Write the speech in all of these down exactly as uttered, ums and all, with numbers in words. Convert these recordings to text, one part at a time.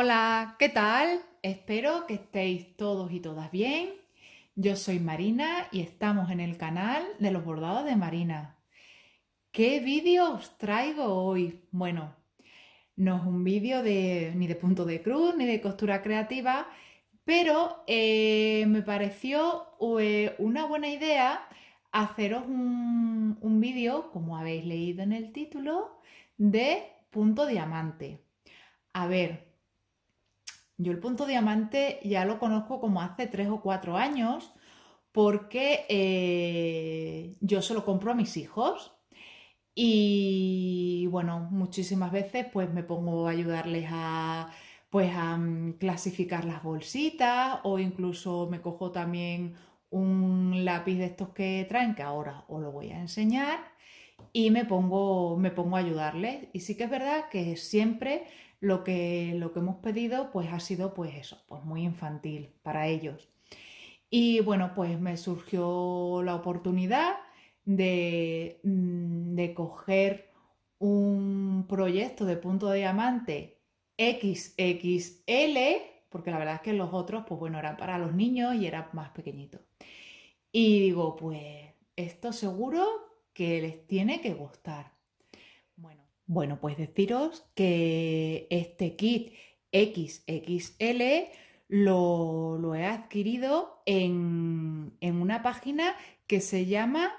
Hola, ¿qué tal? Espero que estéis todos y todas bien. Yo soy Marina y estamos en el canal de Los Bordados de Marina. ¿Qué vídeo os traigo hoy? Bueno, no es un vídeo de, ni de punto de cruz ni de costura creativa, pero eh, me pareció eh, una buena idea haceros un, un vídeo, como habéis leído en el título, de punto diamante. A ver... Yo el punto diamante ya lo conozco como hace tres o cuatro años porque eh, yo se lo compro a mis hijos y bueno, muchísimas veces pues me pongo a ayudarles a, pues, a um, clasificar las bolsitas o incluso me cojo también un lápiz de estos que traen que ahora os lo voy a enseñar y me pongo, me pongo a ayudarles y sí que es verdad que siempre... Lo que, lo que hemos pedido pues ha sido pues eso, pues muy infantil para ellos. Y bueno, pues me surgió la oportunidad de, de coger un proyecto de punto de diamante equis equis ele, porque la verdad es que los otros pues bueno eran para los niños y eran más pequeñitos. Y digo, pues esto seguro que les tiene que gustar. Bueno, pues deciros que este kit equis equis ele lo, lo he adquirido en, en una página que se llama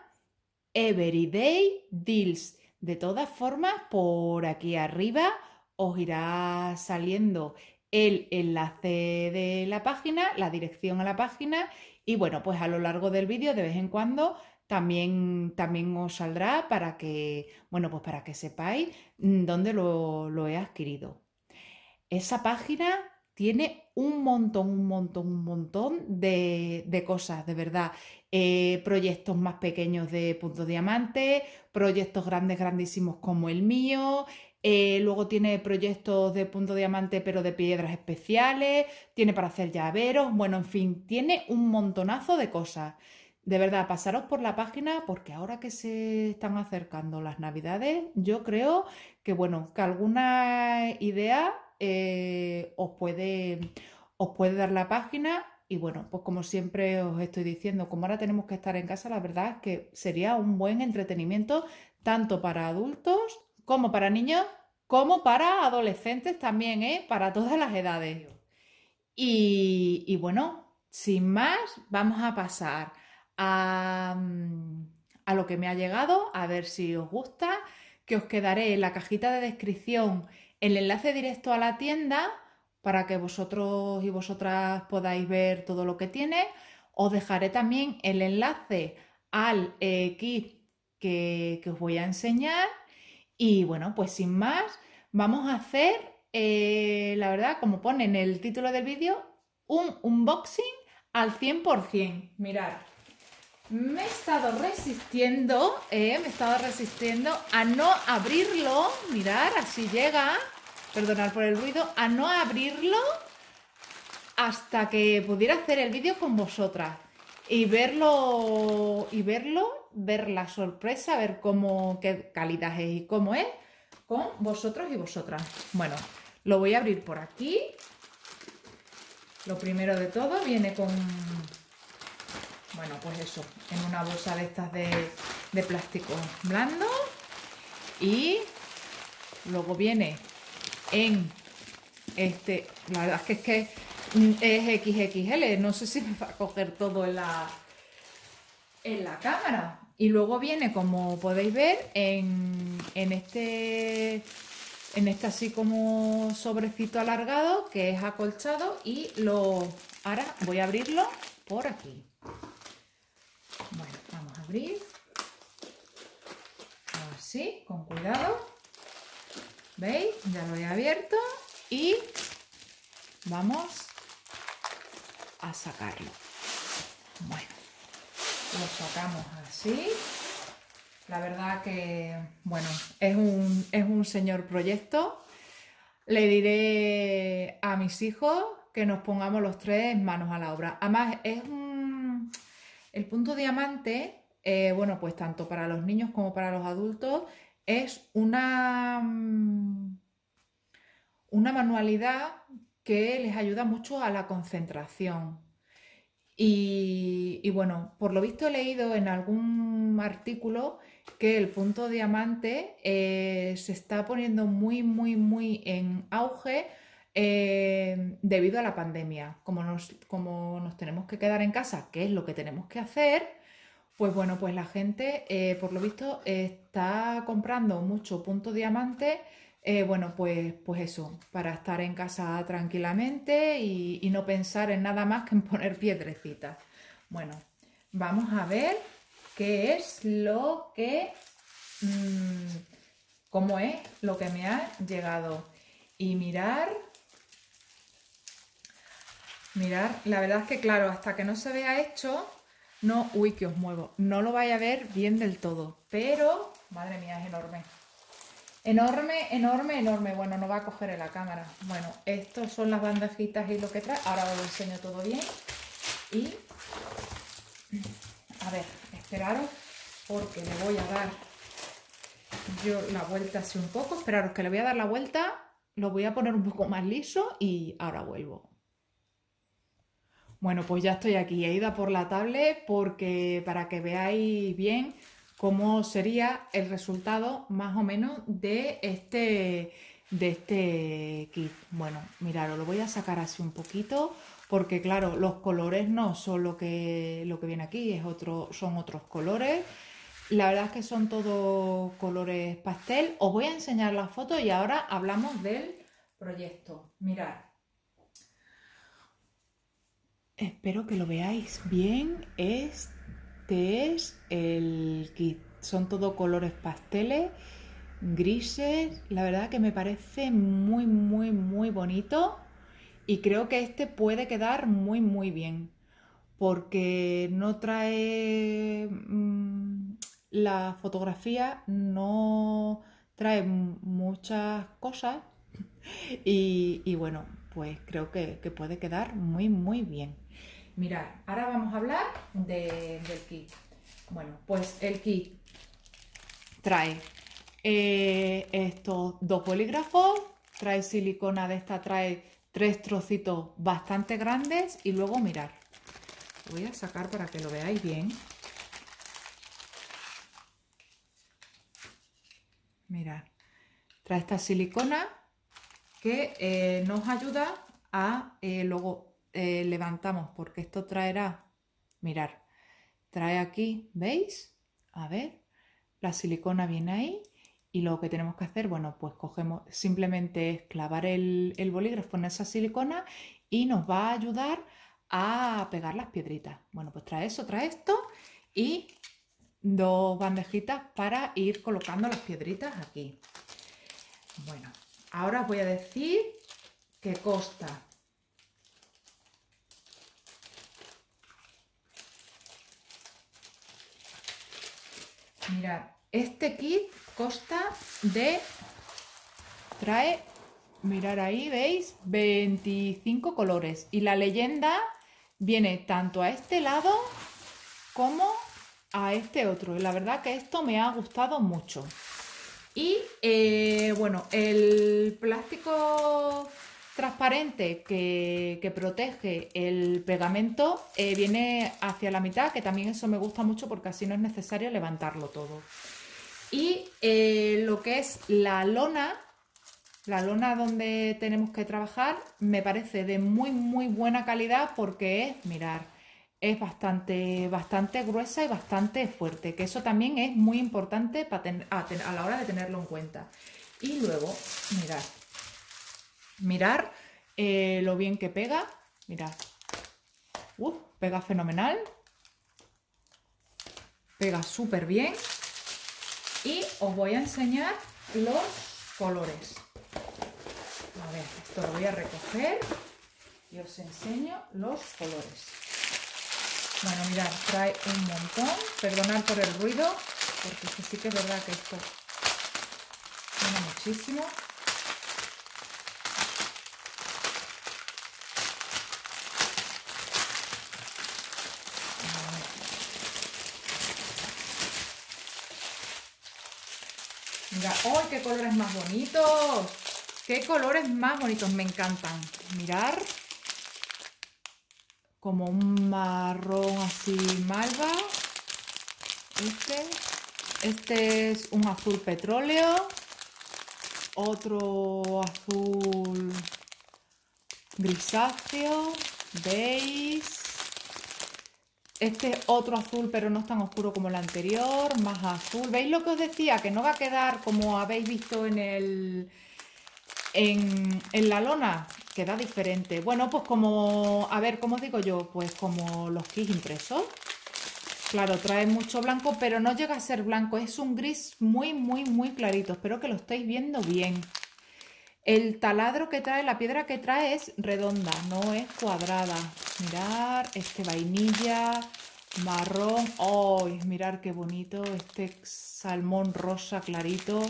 Everyday Deals. De todas formas, por aquí arriba os irá saliendo el enlace de la página, la dirección a la página y bueno, pues a lo largo del vídeo de vez en cuando... También, también os saldrá para que, bueno, pues para que sepáis dónde lo, lo he adquirido. Esa página tiene un montón, un montón, un montón de, de cosas, de verdad. Eh, proyectos más pequeños de punto diamante, proyectos grandes, grandísimos como el mío. Eh, luego tiene proyectos de punto diamante pero de piedras especiales. Tiene para hacer llaveros. Bueno, en fin, tiene un montonazo de cosas. De verdad, pasaros por la página porque ahora que se están acercando las Navidades, yo creo que, bueno, que alguna idea eh, os, puede, os puede dar la página. Y bueno, pues como siempre os estoy diciendo, como ahora tenemos que estar en casa, la verdad es que sería un buen entretenimiento tanto para adultos como para niños, como para adolescentes también, ¿eh? Para todas las edades. Y, y bueno, sin más, vamos a pasar... A, a lo que me ha llegado, a ver si os gusta, que os quedaré en la cajita de descripción el enlace directo a la tienda para que vosotros y vosotras podáis ver todo lo que tiene. Os dejaré también el enlace al eh, kit que, que os voy a enseñar y bueno, pues sin más vamos a hacer, eh, la verdad, como pone en el título del vídeo, un unboxing al cien por cien. Mirad. Me he estado resistiendo, eh, me he estado resistiendo a no abrirlo, mirad, así llega, perdonad por el ruido, a no abrirlo hasta que pudiera hacer el vídeo con vosotras y verlo, y verlo, ver la sorpresa, ver cómo, qué calidad es y cómo es con vosotros y vosotras. Bueno, lo voy a abrir por aquí. Lo primero de todo viene con... Bueno, pues eso, en una bolsa de estas de, de plástico blando y luego viene en este, la verdad es que es que es equis equis ele, no sé si me va a coger todo en la, en la cámara. Y luego viene, como podéis ver, en, en este, en este así como sobrecito alargado que es acolchado y lo, ahora voy a abrirlo por aquí. Bueno, vamos a abrir, así, con cuidado, ¿veis? Ya lo he abierto y vamos a sacarlo. Bueno, lo sacamos así, la verdad que, bueno, es un, es un señor proyecto. Le diré a mis hijos que nos pongamos los tres manos a la obra, además es un... El punto diamante, eh, bueno, pues tanto para los niños como para los adultos, es una, una manualidad que les ayuda mucho a la concentración. Y, y bueno, por lo visto he leído en algún artículo que el punto diamante eh, se está poniendo muy, muy, muy en auge eh, debido a la pandemia. Como nos, como nos tenemos que quedar en casa, que es lo que tenemos que hacer, pues bueno, pues la gente eh, por lo visto eh, está comprando mucho punto diamante. Eh, bueno, pues, pues eso, para estar en casa tranquilamente y, y no pensar en nada más que en poner piedrecitas. Bueno, vamos a ver qué es lo que... Mmm, cómo es lo que me ha llegado. Y mirar... Mirar, la verdad es que claro, hasta que no se vea hecho, no... Uy, que os muevo. No lo vais a ver bien del todo, pero... Madre mía, es enorme. Enorme, enorme, enorme. Bueno, no va a coger en la cámara. Bueno, estos son las bandejitas y lo que trae. Ahora os lo enseño todo bien. Y, a ver, esperaros porque le voy a dar yo la vuelta así un poco. Esperaros que le voy a dar la vuelta, lo voy a poner un poco más liso y ahora vuelvo. Bueno, pues ya estoy aquí. He ido a por la tablet porque para que veáis bien cómo sería el resultado más o menos de este, de este kit. Bueno, mirad, lo voy a sacar así un poquito, porque claro, los colores no son lo que, lo que viene aquí, es otro, son otros colores. La verdad es que son todos colores pastel. Os voy a enseñar las fotos y ahora hablamos del proyecto. Mirad. Espero que lo veáis bien. Este... Este es el kit, son todo colores pasteles, grises, la verdad que me parece muy muy muy bonito y creo que este puede quedar muy muy bien porque no trae mmm, la fotografía, no trae muchas cosas y, y bueno, pues creo que, que puede quedar muy muy bien. Mirad, ahora vamos a hablar de, del kit. Bueno, pues el kit trae eh, estos dos bolígrafos, trae silicona de esta, trae tres trocitos bastante grandes y luego mirad. Lo voy a sacar para que lo veáis bien. Mirad, trae esta silicona que eh, nos ayuda a eh, luego... Eh, levantamos porque esto traerá, mirar, trae aquí, ¿veis? A ver, la silicona viene ahí y lo que tenemos que hacer, bueno, pues cogemos, simplemente es clavar el, el bolígrafo en esa silicona y nos va a ayudar a pegar las piedritas. Bueno, pues trae eso, trae esto y dos bandejitas para ir colocando las piedritas aquí. Bueno, ahora os voy a decir que consta. Mirad, este kit consta de, trae, mirad ahí, ¿veis? veinticinco colores. Y la leyenda viene tanto a este lado como a este otro. Y la verdad que esto me ha gustado mucho. Y, eh, bueno, el plástico transparente que, que protege el pegamento eh, viene hacia la mitad, que también eso me gusta mucho porque así no es necesario levantarlo todo. Y eh, lo que es la lona, la lona donde tenemos que trabajar, me parece de muy muy buena calidad porque es, mirad, es bastante, bastante gruesa y bastante fuerte, que eso también es muy importante para ten, a, a la hora de tenerlo en cuenta. Y luego, mirad, mirar eh, lo bien que pega, mirad, uh, pega fenomenal, pega súper bien y os voy a enseñar los colores. A ver, esto lo voy a recoger y os enseño los colores. Bueno, mirad, trae un montón, perdonad por el ruido, porque sí que es verdad que esto suena muchísimo. Mira, ¡ay, qué colores más bonitos! Qué colores más bonitos, me encantan. Mirar, como un marrón así malva. Este, este es un azul petróleo, otro azul grisáceo, beige. Este es otro azul, pero no es tan oscuro como el anterior, más azul. ¿Veis lo que os decía? Que no va a quedar como habéis visto en, el, en, en la lona. Queda diferente. Bueno, pues como... A ver, ¿cómo os digo yo? Pues como los kits impresos. Claro, trae mucho blanco, pero no llega a ser blanco. Es un gris muy, muy, muy clarito. Espero que lo estéis viendo bien. El taladro que trae, la piedra que trae es redonda, no es cuadrada. Mirar, este vainilla, marrón, ¡ay! Oh, mirar qué bonito, este salmón rosa clarito,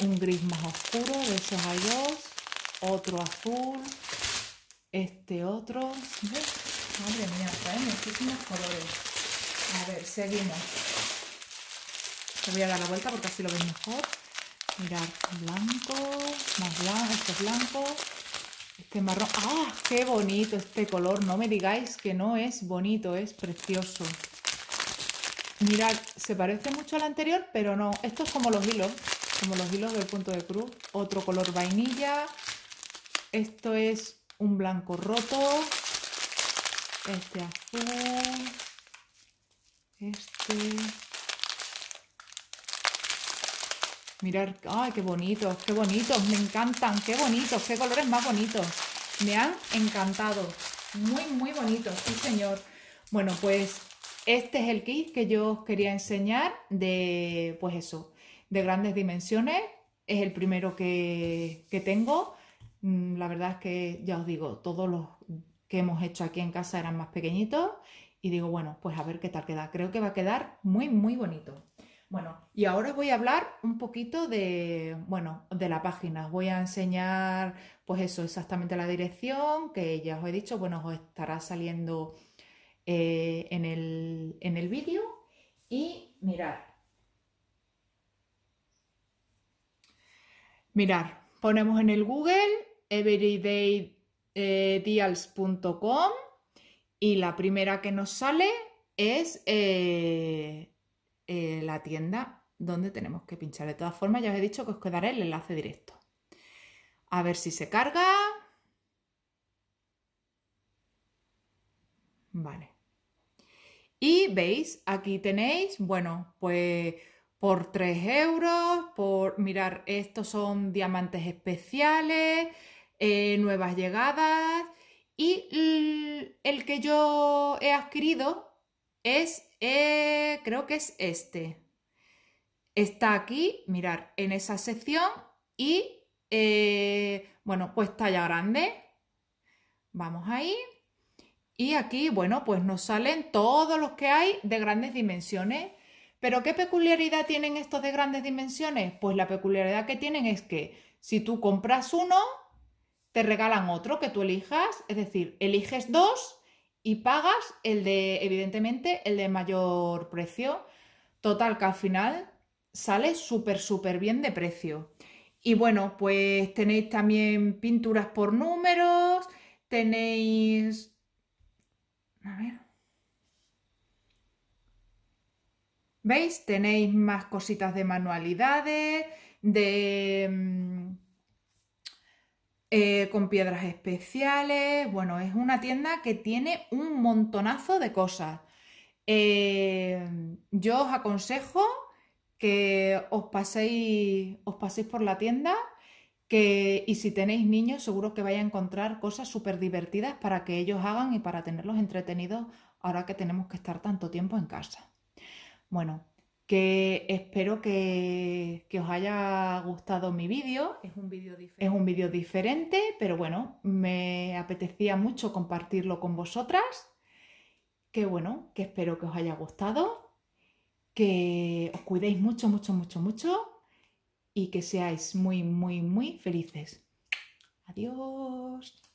un gris más oscuro, de esos hay dos, otro azul, este otro. ¿Ves? Madre mía, trae muchísimos colores. A ver, seguimos. Te voy a dar la vuelta porque así lo veis mejor. Mirad, blanco, más blanco, este es blanco, este marrón. ¡Ah, qué bonito este color! No me digáis que no es bonito, es precioso. Mirad, se parece mucho al anterior, pero no. Esto es como los hilos, como los hilos del punto de cruz. Otro color vainilla. Esto es un blanco roto. Este azul. Este... Mirad, ¡ay, qué bonitos! ¡Qué bonitos! ¡Me encantan! ¡Qué bonitos! ¡Qué colores más bonitos! Me han encantado. Muy, muy bonitos, sí señor. Bueno, pues este es el kit que yo os quería enseñar de, pues eso, de grandes dimensiones. Es el primero que, que tengo. La verdad es que, ya os digo, todos los que hemos hecho aquí en casa eran más pequeñitos. Y digo, bueno, pues a ver qué tal queda. Creo que va a quedar muy, muy bonito. Bueno, y ahora os voy a hablar un poquito de, bueno, de la página. Os voy a enseñar, pues eso, exactamente la dirección, que ya os he dicho, bueno, os estará saliendo eh, en el, en el vídeo. Y mirad. Mirad, ponemos en el Google everyday deals punto com y la primera que nos sale es... Eh, Eh, la tienda donde tenemos que pinchar. De todas formas, ya os he dicho que os quedaré el enlace directo. A ver si se carga. Vale. Y veis, aquí tenéis, bueno, pues por tres euros, por mirar, estos son diamantes especiales, eh, nuevas llegadas, y el, el que yo he adquirido es... Eh, creo que es este. Está aquí, mirar, en esa sección y, eh, bueno, pues talla grande. Vamos ahí. Y aquí, bueno, pues nos salen todos los que hay de grandes dimensiones. ¿Pero qué peculiaridad tienen estos de grandes dimensiones? Pues la peculiaridad que tienen es que si tú compras uno, te regalan otro que tú elijas. Es decir, eliges dos... Y pagas el de, evidentemente, el de mayor precio. Total, que al final sale súper, súper bien de precio. Y bueno, pues tenéis también pinturas por números, tenéis... A ver... ¿Veis? Tenéis más cositas de manualidades, de... Eh, con piedras especiales. Bueno, es una tienda que tiene un montonazo de cosas. Eh, yo os aconsejo que os paséis, os paséis por la tienda que, y si tenéis niños seguro que vais a encontrar cosas súper divertidas para que ellos hagan y para tenerlos entretenidos ahora que tenemos que estar tanto tiempo en casa. Bueno, que espero que, que os haya gustado mi vídeo. Es un vídeo diferente. Es un vídeo diferente, pero bueno, me apetecía mucho compartirlo con vosotras. Que bueno, que espero que os haya gustado, que os cuidéis mucho, mucho, mucho, mucho y que seáis muy, muy, muy felices. Adiós.